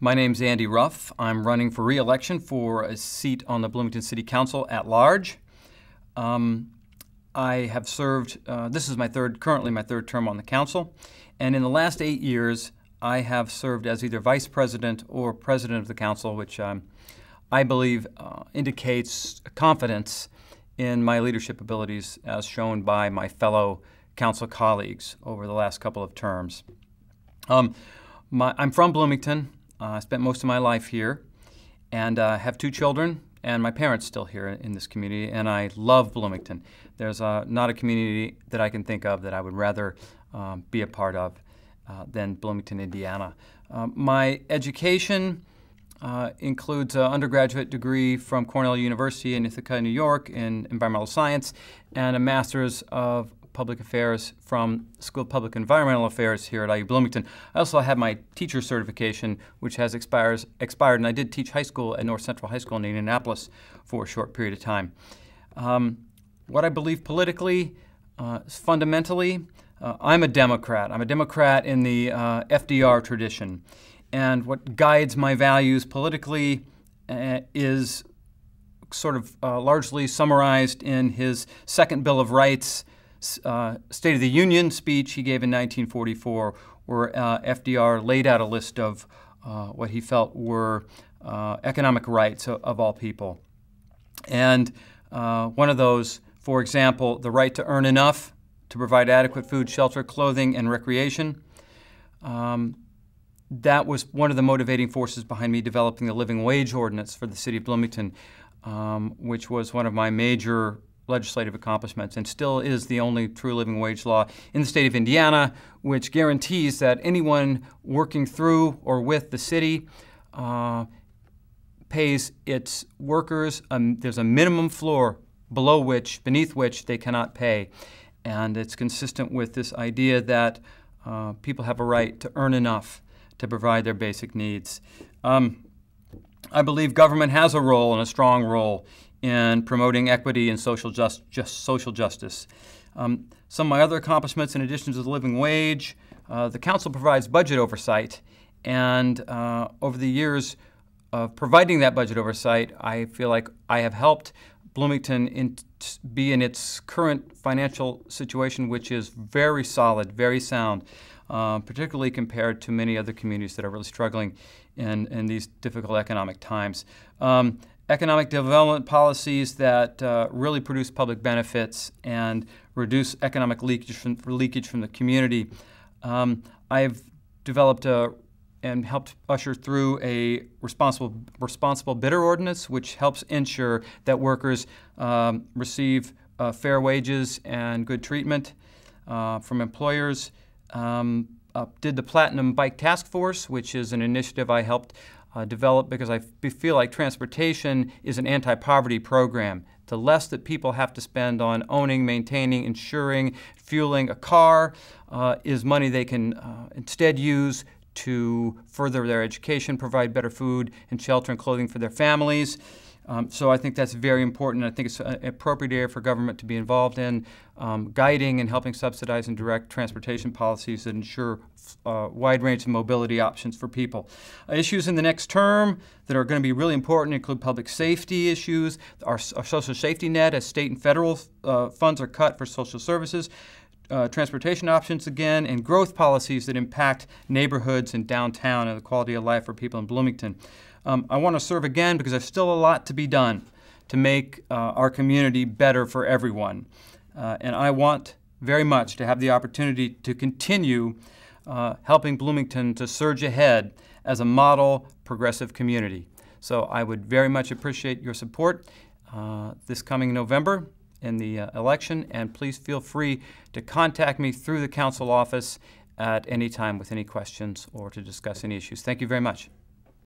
My name's Andy Ruff. I'm running for re-election for a seat on the Bloomington City Council at large. I have served, this is currently my third term on the council, and in the last 8 years I have served as either vice president or president of the council, which I believe indicates confidence in my leadership abilities as shown by my fellow council colleagues over the last couple of terms. I'm from Bloomington. I spent most of my life here and have two children, and my parents still here in this community, and I love Bloomington. There's not a community that I can think of that I would rather be a part of than Bloomington, Indiana. My education includes an undergraduate degree from Cornell University in Ithaca, New York in environmental science, and a master's of public affairs from School of Public Environmental Affairs here at IU Bloomington. I also have my teacher certification, which has expired, and I did teach high school at North Central High School in Indianapolis for a short period of time. What I believe politically is fundamentally, I'm a Democrat. I'm a Democrat in the FDR tradition. And what guides my values politically is sort of largely summarized in his second Bill of Rights State of the Union speech he gave in 1944, where FDR laid out a list of what he felt were economic rights of all people. And one of those, for example, the right to earn enough to provide adequate food, shelter, clothing, and recreation. That was one of the motivating forces behind me developing the living wage ordinance for the city of Bloomington, which was one of my major legislative accomplishments and still is the only true living wage law in the state of Indiana, which guarantees that anyone working through or with the city pays its workers, there's a minimum floor beneath which they cannot pay. And it's consistent with this idea that people have a right to earn enough to provide their basic needs. I believe government has a role, and a strong role, in promoting equity and social justice. Some of my other accomplishments, in addition to the living wage, the council provides budget oversight, and over the years of providing that budget oversight, I feel like I have helped Bloomington be in its current financial situation, which is very solid, very sound, particularly compared to many other communities that are really struggling in these difficult economic times. Economic development policies that really produce public benefits and reduce economic leakage from the community. I've developed and helped usher through a responsible bidder ordinance, which helps ensure that workers receive fair wages and good treatment from employers. Did the Platinum Bike Task Force, which is an initiative I helped develop because I feel like transportation is an anti-poverty program. The less that people have to spend on owning, maintaining, insuring, fueling a car is money they can instead use to further their education, provide better food and shelter and clothing for their families. So I think that's very important. I think it's an appropriate area for government to be involved in guiding and helping subsidize and direct transportation policies that ensure a wide range of mobility options for people. Issues in the next term that are going to be really important include public safety issues, our social safety net as state and federal funds are cut for social services, transportation options again, and growth policies that impact neighborhoods and downtown and the quality of life for people in Bloomington. I want to serve again because there's still a lot to be done to make our community better for everyone. And I want very much to have the opportunity to continue helping Bloomington to surge ahead as a model progressive community. So I would very much appreciate your support this coming November in the election, and please feel free to contact me through the council office at any time with any questions or to discuss any issues. Thank you very much.